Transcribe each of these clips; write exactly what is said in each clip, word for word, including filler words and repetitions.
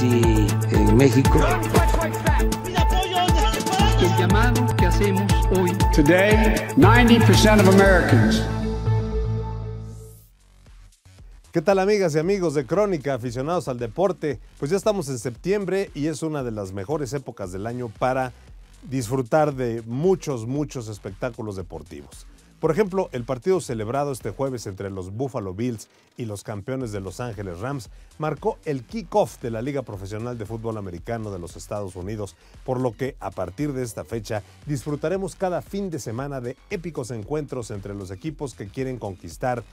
City en México. El llamado que hacemos hoy. Today, ninety percent of Americans. ¿Qué tal, amigas y amigos de Crónica, aficionados al deporte? Pues ya estamos en septiembre y es una de las mejores épocas del año para disfrutar de muchos, muchos espectáculos deportivos. Por ejemplo, el partido celebrado este jueves entre los Buffalo Bills y los campeones de Los Angeles Rams marcó el kickoff de la Liga Profesional de Fútbol Americano de los Estados Unidos, por lo que a partir de esta fecha disfrutaremos cada fin de semana de épicos encuentros entre los equipos que quieren conquistar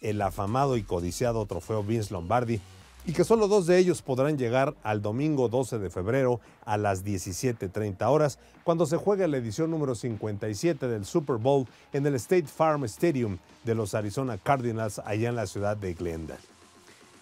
el afamado y codiciado trofeo Vince Lombardi y que solo dos de ellos podrán llegar al domingo doce de febrero a las diecisiete treinta horas, cuando se juegue la edición número cincuenta y siete del Super Bowl en el State Farm Stadium de los Arizona Cardinals, allá en la ciudad de Glendale.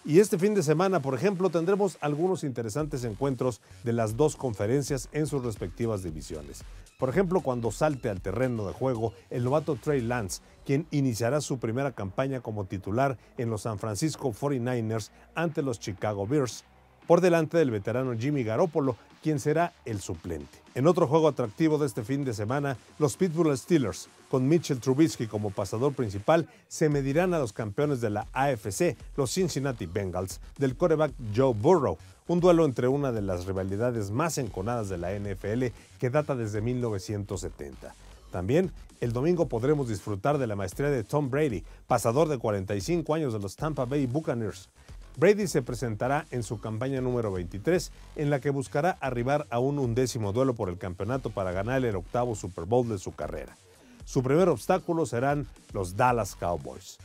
Y este fin de semana, por ejemplo, tendremos algunos interesantes encuentros de las dos conferencias en sus respectivas divisiones. Por ejemplo, cuando salte al terreno de juego el novato Trey Lance, quien iniciará su primera campaña como titular en los San Francisco cuarenta y nueve ers ante los Chicago Bears, por delante del veterano Jimmy Garoppolo, quien será el suplente. En otro juego atractivo de este fin de semana, los Pittsburgh Steelers, con Mitchell Trubisky como pasador principal, se medirán a los campeones de la A F C, los Cincinnati Bengals, del quarterback Joe Burrow, un duelo entre una de las rivalidades más enconadas de la N F L que data desde mil novecientos setenta. También, el domingo podremos disfrutar de la maestría de Tom Brady, pasador de cuarenta y cinco años de los Tampa Bay Buccaneers. Brady se presentará en su campaña número veintitrés, en la que buscará arribar a un undécimo duelo por el campeonato para ganar el octavo Super Bowl de su carrera. Su primer obstáculo serán los Dallas Cowboys.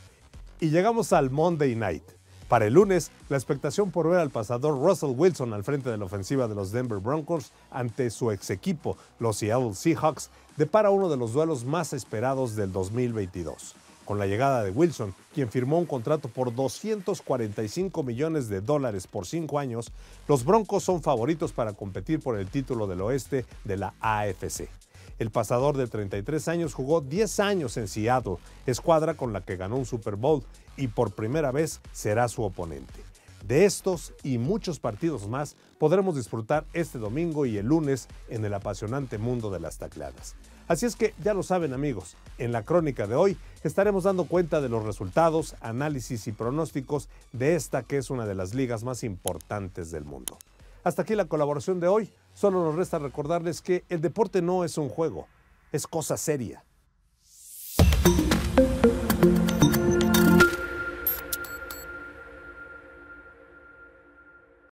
Y llegamos al Monday Night. Para el lunes, la expectación por ver al pasador Russell Wilson al frente de la ofensiva de los Denver Broncos ante su ex equipo, los Seattle Seahawks, depara uno de los duelos más esperados del dos mil veintidós. Con la llegada de Wilson, quien firmó un contrato por doscientos cuarenta y cinco millones de dólares por cinco años, los Broncos son favoritos para competir por el título del oeste de la A F C. El pasador de treinta y tres años jugó diez años en Seattle, escuadra con la que ganó un Super Bowl, y por primera vez será su oponente. De estos y muchos partidos más podremos disfrutar este domingo y el lunes en el apasionante mundo de las tacleadas. Así es que ya lo saben, amigos, en la crónica de hoy estaremos dando cuenta de los resultados, análisis y pronósticos de esta que es una de las ligas más importantes del mundo. Hasta aquí la colaboración de hoy. Solo nos resta recordarles que el deporte no es un juego, es cosa seria.